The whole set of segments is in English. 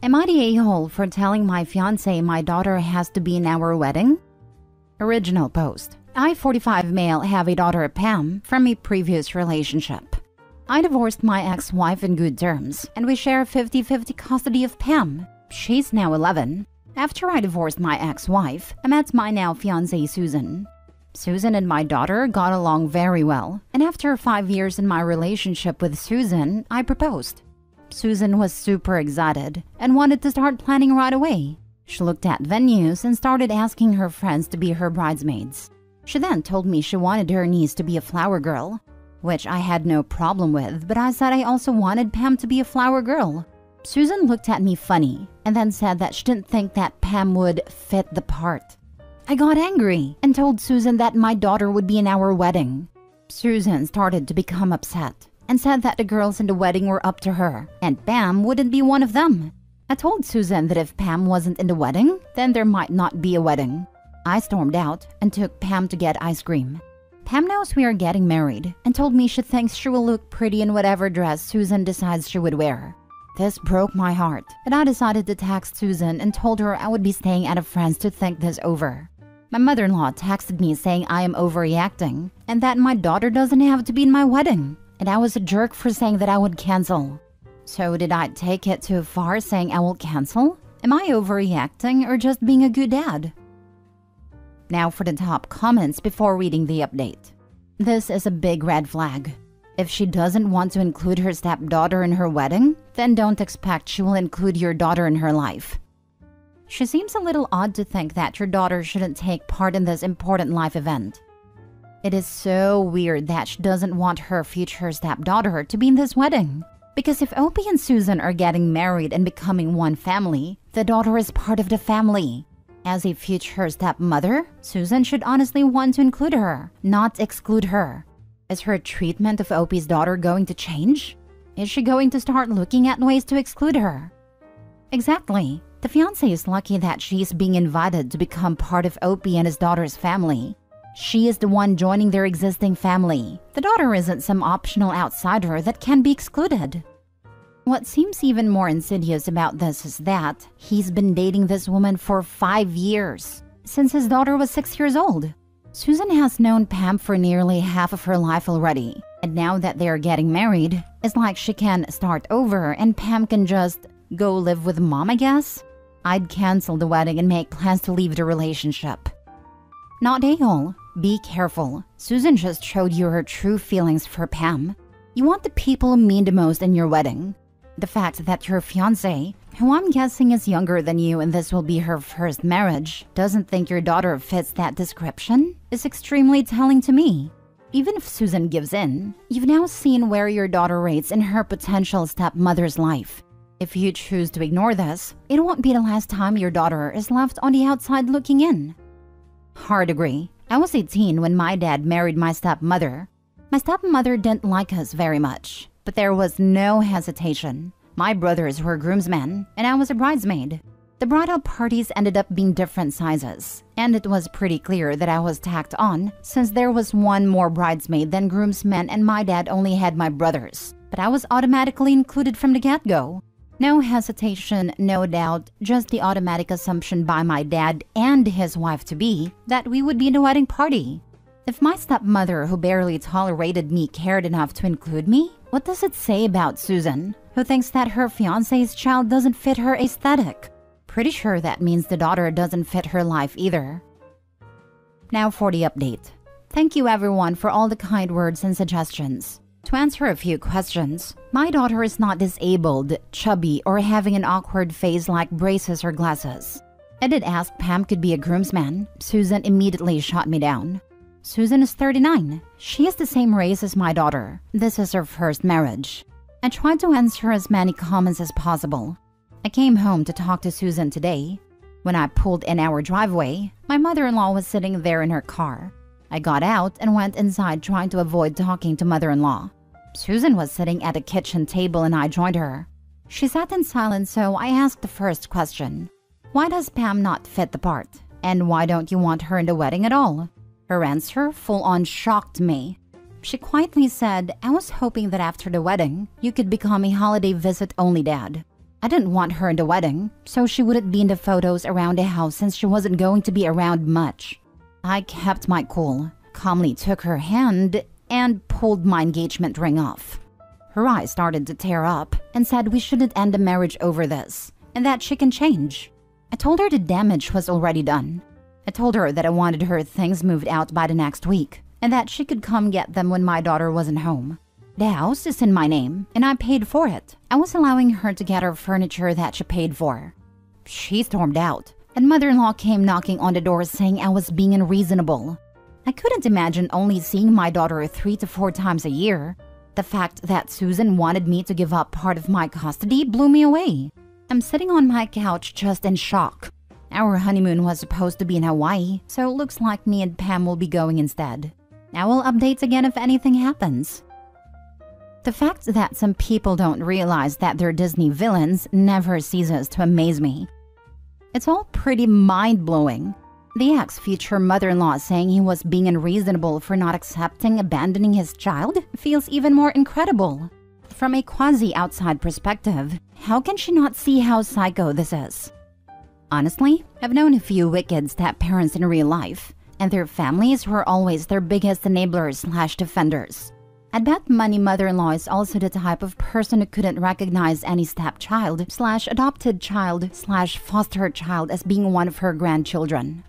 Am I the a-hole for telling my fiancé my daughter has to be in our wedding? Original post. I-45 male have a daughter, Pam, from a previous relationship. I divorced my ex-wife in good terms, and we share 50-50 custody of Pam. She's now 11. After I divorced my ex-wife, I met my now fiancé, Susan. Susan and my daughter got along very well, and after 5 years in my relationship with Susan, I proposed. Susan was super excited and wanted to start planning right away. She looked at venues and started asking her friends to be her bridesmaids. She then told me she wanted her niece to be a flower girl, which I had no problem with, but I said I also wanted Pam to be a flower girl. Susan looked at me funny and then said that she didn't think that Pam would fit the part. I got angry and told Susan that my daughter would be in our wedding. Susan started to become upset and said that the girls in the wedding were up to her and Pam wouldn't be one of them. I told Susan that if Pam wasn't in the wedding, then there might not be a wedding. I stormed out and took Pam to get ice cream. Pam knows we are getting married and told me she thinks she will look pretty in whatever dress Susan decides she would wear. This broke my heart, and I decided to text Susan and told her I would be staying at a friend's to think this over. My mother-in-law texted me saying I am overreacting and that my daughter doesn't have to be in my wedding, and I was a jerk for saying that I would cancel. So did I take it too far saying I will cancel? Am I overreacting or just being a good dad? Now for the top comments before reading the update. This is a big red flag. If she doesn't want to include her stepdaughter in her wedding, then don't expect she will include your daughter in her life. She seems a little odd to think that your daughter shouldn't take part in this important life event. It is so weird that she doesn't want her future stepdaughter to be in this wedding. Because if Opie and Susan are getting married and becoming one family, the daughter is part of the family. As a future stepmother, Susan should honestly want to include her, not exclude her. Is her treatment of Opie's daughter going to change? Is she going to start looking at ways to exclude her? Exactly. The fiancé is lucky that she's being invited to become part of Opie and his daughter's family. She is the one joining their existing family. The daughter isn't some optional outsider that can be excluded. What seems even more insidious about this is that he's been dating this woman for 5 years, since his daughter was 6 years old. Susan has known Pam for nearly half of her life already, and now that they are getting married, it's like she can start over and Pam can just go live with mom, I guess? I'd cancel the wedding and make plans to leave the relationship. Not a-hole. Be careful. Susan just showed you her true feelings for Pam. You want the people mean the most in your wedding. The fact that your fiancé, who I'm guessing is younger than you and this will be her first marriage, doesn't think your daughter fits that description is extremely telling to me. Even if Susan gives in, you've now seen where your daughter rates in her potential stepmother's life. If you choose to ignore this, it won't be the last time your daughter is left on the outside looking in. Hard agree. I was 18 when my dad married my stepmother. My stepmother didn't like us very much, but there was no hesitation. My brothers were groomsmen, and I was a bridesmaid. The bridal parties ended up being different sizes, and it was pretty clear that I was tacked on since there was one more bridesmaid than groomsmen and my dad only had my brothers, but I was automatically included from the get-go. No hesitation, no doubt, just the automatic assumption by my dad and his wife-to-be that we would be in a wedding party. If my stepmother, who barely tolerated me, cared enough to include me, what does it say about Susan, who thinks that her fiancé's child doesn't fit her aesthetic? Pretty sure that means the daughter doesn't fit her life either. Now for the update. Thank you everyone for all the kind words and suggestions. To answer a few questions, my daughter is not disabled, chubby, or having an awkward face like braces or glasses. I did ask Pam could be a groomsman. Susan immediately shot me down. Susan is 39. She is the same race as my daughter. This is her first marriage. I tried to answer as many comments as possible. I came home to talk to Susan today. When I pulled in our driveway, my mother-in-law was sitting there in her car. I got out and went inside trying to avoid talking to mother-in-law. Susan was sitting at the kitchen table and I joined her. She sat in silence, so I asked the first question. Why does Pam not fit the part? And why don't you want her in the wedding at all? Her answer full-on shocked me. She quietly said, I was hoping that after the wedding, you could become a holiday visit-only dad. I didn't want her in the wedding, so she wouldn't be in the photos around the house since she wasn't going to be around much. I kept my cool, calmly took her hand, and pulled my engagement ring off. Her eyes started to tear up and said we shouldn't end the marriage over this, and that she can change. I told her the damage was already done. I told her that I wanted her things moved out by the next week, and that she could come get them when my daughter wasn't home. The house is in my name, and I paid for it. I was allowing her to get her furniture that she paid for. She stormed out, and mother-in-law came knocking on the door saying I was being unreasonable. I couldn't imagine only seeing my daughter 3 to 4 times a year. The fact that Susan wanted me to give up part of my custody blew me away. I'm sitting on my couch just in shock. Our honeymoon was supposed to be in Hawaii, so it looks like me and Pam will be going instead. I will update again if anything happens. The fact that some people don't realize that they're Disney villains never ceases to amaze me. It's all pretty mind-blowing. The ex-future mother-in-law saying he was being unreasonable for not accepting abandoning his child feels even more incredible. From a quasi-outside perspective, how can she not see how psycho this is? Honestly, I've known a few wicked step-parents in real life, and their families were always their biggest enablers/defenders. I'd bet money mother-in-law is also the type of person who couldn't recognize any stepchild/adopted child/foster child as being one of her grandchildren.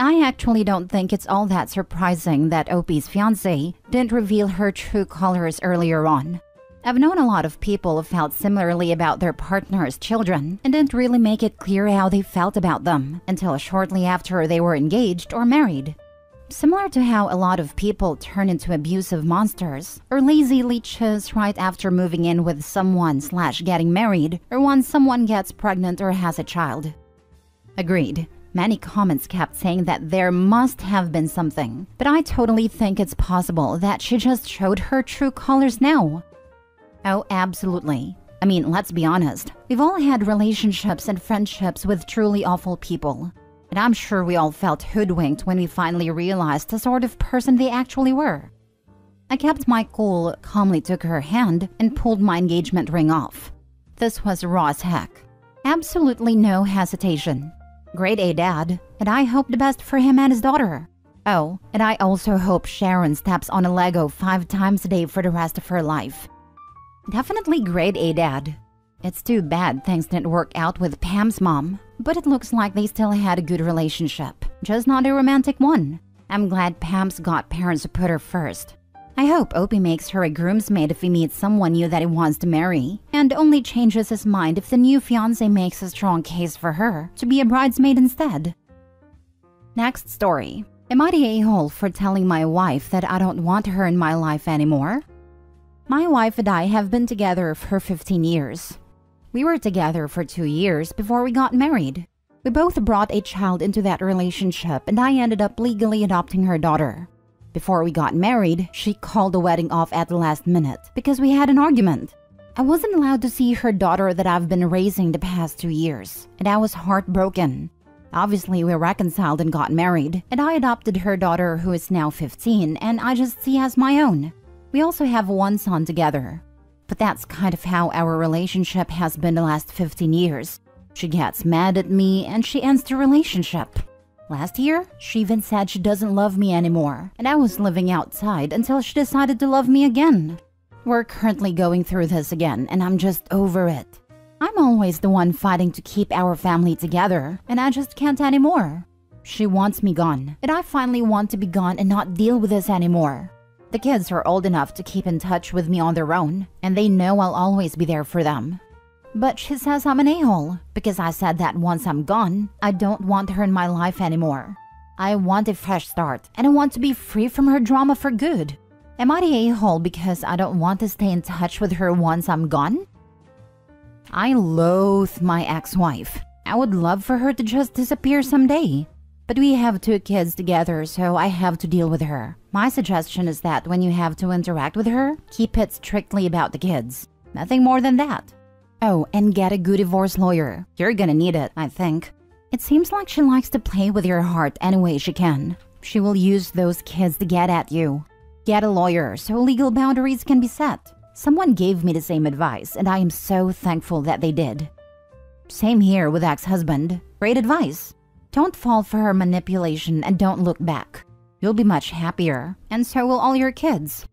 I actually don't think it's all that surprising that Opie's fiancée didn't reveal her true colors earlier on. I've known a lot of people who felt similarly about their partner's children and didn't really make it clear how they felt about them until shortly after they were engaged or married. Similar to how a lot of people turn into abusive monsters or lazy leeches right after moving in with someone/getting married or once someone gets pregnant or has a child. Agreed. Many comments kept saying that there must have been something, but I totally think it's possible that she just showed her true colors now. Oh, absolutely. I mean, let's be honest. We've all had relationships and friendships with truly awful people. And I'm sure we all felt hoodwinked when we finally realized the sort of person they actually were. I kept my cool, calmly took her hand, and pulled my engagement ring off. This was raw as heck. Absolutely no hesitation. Grade A dad, and I hope the best for him and his daughter. Oh, and I also hope Sharon steps on a Lego 5 times a day for the rest of her life. Definitely grade A dad. It's too bad things didn't work out with Pam's mom, but it looks like they still had a good relationship, just not a romantic one. I'm glad Pam's got parents who put her first. I hope Opie makes her a groomsmaid if he meets someone new that he wants to marry, and only changes his mind if the new fiancé makes a strong case for her to be a bridesmaid instead. Next story. Am I the a-hole for telling my wife that I don't want her in my life anymore? My wife and I have been together for 15 years. We were together for 2 years before we got married. We both brought a child into that relationship, and I ended up legally adopting her daughter. Before we got married, she called the wedding off at the last minute because we had an argument. I wasn't allowed to see her daughter that I've been raising the past 2 years, and I was heartbroken. Obviously, we reconciled and got married, and I adopted her daughter who is now 15, and I just see as my own. We also have one son together. But that's kind of how our relationship has been the last 15 years. She gets mad at me and she ends the relationship. Last year, she even said she doesn't love me anymore, and I was living outside until she decided to love me again. We're currently going through this again, and I'm just over it. I'm always the one fighting to keep our family together, and I just can't anymore. She wants me gone, and I finally want to be gone and not deal with this anymore. The kids are old enough to keep in touch with me on their own, and they know I'll always be there for them. But she says I'm an a-hole because I said that once I'm gone, I don't want her in my life anymore. I want a fresh start, and I want to be free from her drama for good. Am I the a-hole because I don't want to stay in touch with her once I'm gone? I loathe my ex-wife. I would love for her to just disappear someday. But we have 2 kids together, so I have to deal with her. My suggestion is that when you have to interact with her, keep it strictly about the kids. Nothing more than that. Oh, and get a good divorce lawyer. You're gonna need it, I think. It seems like she likes to play with your heart any way she can. She will use those kids to get at you. Get a lawyer so legal boundaries can be set. Someone gave me the same advice, and I am so thankful that they did. Same here with ex-husband. Great advice. Don't fall for her manipulation and don't look back. You'll be much happier, and so will all your kids.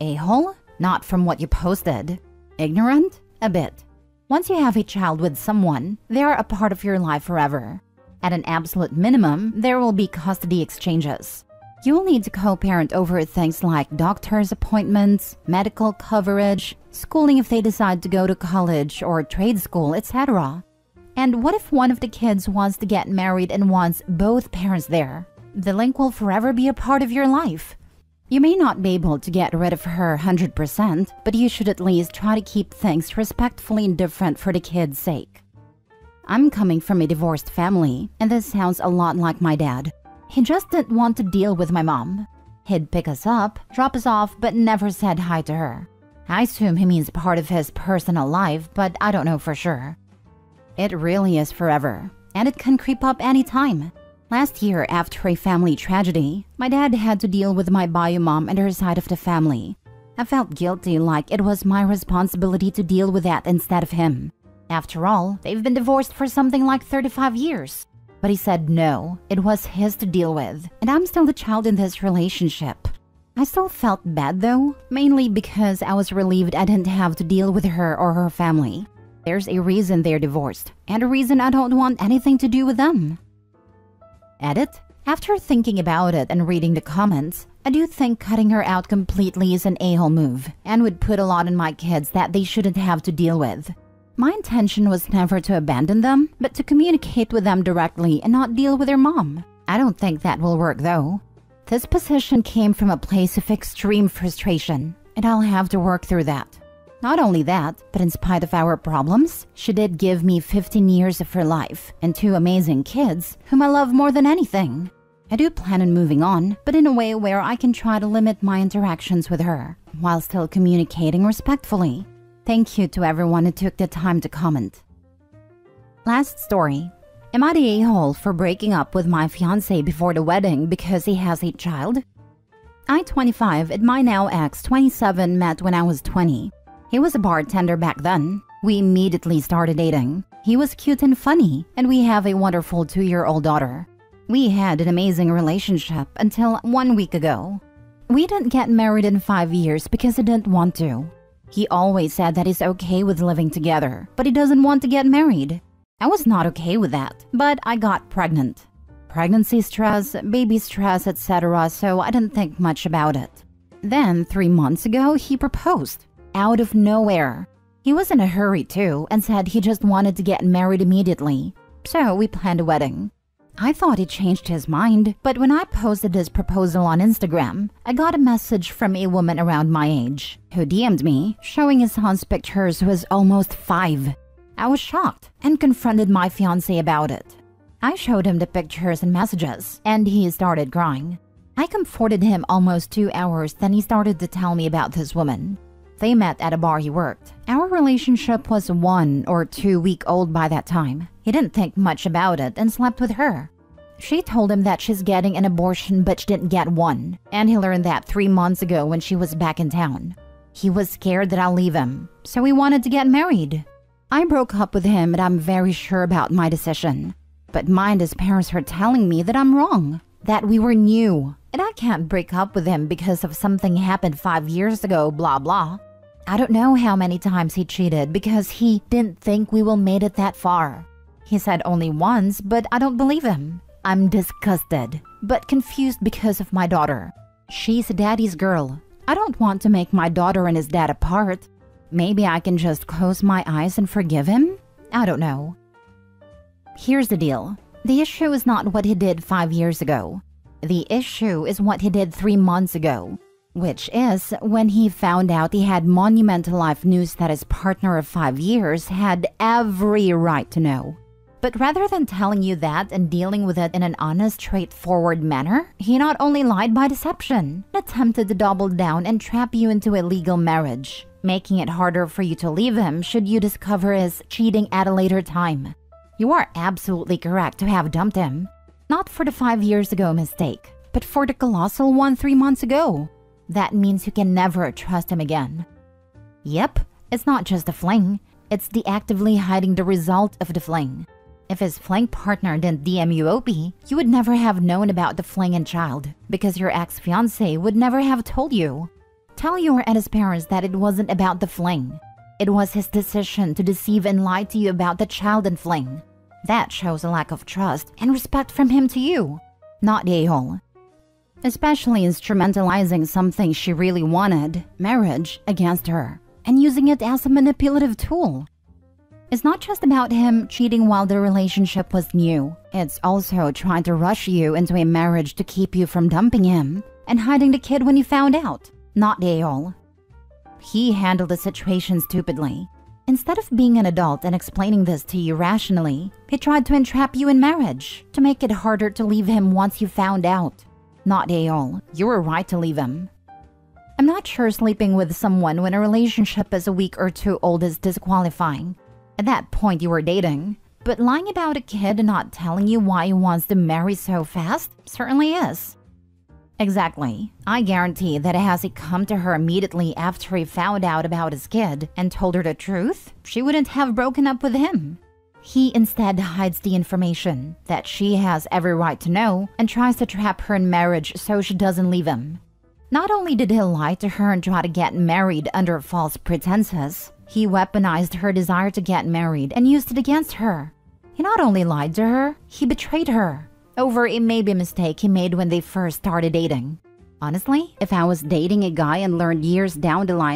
A-hole? Not from what you posted. Ignorant? A bit. Once you have a child with someone, they are a part of your life forever. At an absolute minimum, there will be custody exchanges. You'll need to co-parent over things like doctor's appointments, medical coverage, schooling if they decide to go to college or trade school, etc. And what if one of the kids wants to get married and wants both parents there? The link will forever be a part of your life. You may not be able to get rid of her 100%, but you should at least try to keep things respectfully indifferent for the kid's sake. I'm coming from a divorced family, and this sounds a lot like my dad. He just didn't want to deal with my mom. He'd pick us up, drop us off, but never said hi to her. I assume he means part of his personal life, but I don't know for sure. It really is forever, and it can creep up any time. Last year, after a family tragedy, my dad had to deal with my bio mom and her side of the family. I felt guilty, like it was my responsibility to deal with that instead of him. After all, they've been divorced for something like 35 years. But he said no, it was his to deal with, and I'm still the child in this relationship. I still felt bad though, mainly because I was relieved I didn't have to deal with her or her family. There's a reason they're divorced, and a reason I don't want anything to do with them. Edit? After thinking about it and reading the comments, I do think cutting her out completely is an a-hole move, and would put a lot on my kids that they shouldn't have to deal with. My intention was never to abandon them, but to communicate with them directly and not deal with their mom. I don't think that will work though. This position came from a place of extreme frustration, and I'll have to work through that. Not only that, but in spite of our problems, she did give me 15 years of her life and 2 amazing kids whom I love more than anything. I do plan on moving on, but in a way where I can try to limit my interactions with her while still communicating respectfully. Thank you to everyone who took the time to comment. Last story. Am I the a-hole for breaking up with my fiancé before the wedding because he has a child? I, 25, and my now ex, 27, met when I was 20. He was a bartender back then. We immediately started dating. He was cute and funny, and we have a wonderful 2-year-old daughter. We had an amazing relationship until 1 week ago. We didn't get married in 5 years because he didn't want to. He always said that he's okay with living together, but he doesn't want to get married. I was not okay with that, but I got pregnant. Pregnancy stress, baby stress, etc., so I didn't think much about it. Then, 3 months ago, he proposed. Out of nowhere. He was in a hurry too, and said he just wanted to get married immediately. So we planned a wedding. I thought he changed his mind, but when I posted his proposal on Instagram, I got a message from a woman around my age, who DM'd me, showing his son's pictures who is almost 5. I was shocked and confronted my fiancé about it. I showed him the pictures and messages, and he started crying. I comforted him almost 2 hours, then he started to tell me about this woman. They met at a bar he worked. Our relationship was 1 or 2 week old by that time. He didn't think much about it and slept with her. She told him that she's getting an abortion but she didn't get one, and he learned that 3 months ago when she was back in town. He was scared that I'll leave him, so we wanted to get married. I broke up with him and I'm very sure about my decision. But mind his parents are telling me that I'm wrong, that we were new, and I can't break up with him because of something happened 5 years ago, blah blah. I don't know how many times he cheated because he didn't think we will made it that far. He said only once, but I don't believe him. I'm disgusted, but confused because of my daughter. She's daddy's girl. I don't want to make my daughter and his dad apart. Maybe I can just close my eyes and forgive him? I don't know. Here's the deal. The issue is not what he did 5 years ago. The issue is what he did 3 months ago, which is when he found out he had monumental life news that his partner of 5 years had every right to know. But rather than telling you that and dealing with it in an honest, straightforward manner, he not only lied by deception, but attempted to double down and trap you into a legal marriage, making it harder for you to leave him should you discover his cheating at a later time. You are absolutely correct to have dumped him. Not for the 5 years ago mistake, but for the colossal one 3 months ago. That means you can never trust him again. Yep, it's not just the fling. It's the actively hiding the result of the fling. If his fling partner didn't DM you Opie, you would never have known about the fling and child, because your ex-fiancé would never have told you. Tell your ex parents that it wasn't about the fling. It was his decision to deceive and lie to you about the child and fling. That shows a lack of trust and respect from him to you, not the a-hole. Especially instrumentalizing something she really wanted, marriage, against her, and using it as a manipulative tool. It's not just about him cheating while the relationship was new. It's also trying to rush you into a marriage to keep you from dumping him and hiding the kid when you found out, not the a-hole. He handled the situation stupidly. Instead of being an adult and explaining this to you rationally, he tried to entrap you in marriage to make it harder to leave him once you found out. Not the a-hole. You were right to leave him. I'm not sure sleeping with someone when a relationship is a week or two old is disqualifying. At that point, you were dating. But lying about a kid and not telling you why he wants to marry so fast certainly is. Exactly. I guarantee that has he come to her immediately after he found out about his kid and told her the truth, she wouldn't have broken up with him. He instead hides the information that she has every right to know and tries to trap her in marriage so she doesn't leave him. Not only did he lie to her and try to get married under false pretenses, he weaponized her desire to get married and used it against her. He not only lied to her, he betrayed her over a maybe mistake he made when they first started dating. Honestly, if I was dating a guy and learned years down the line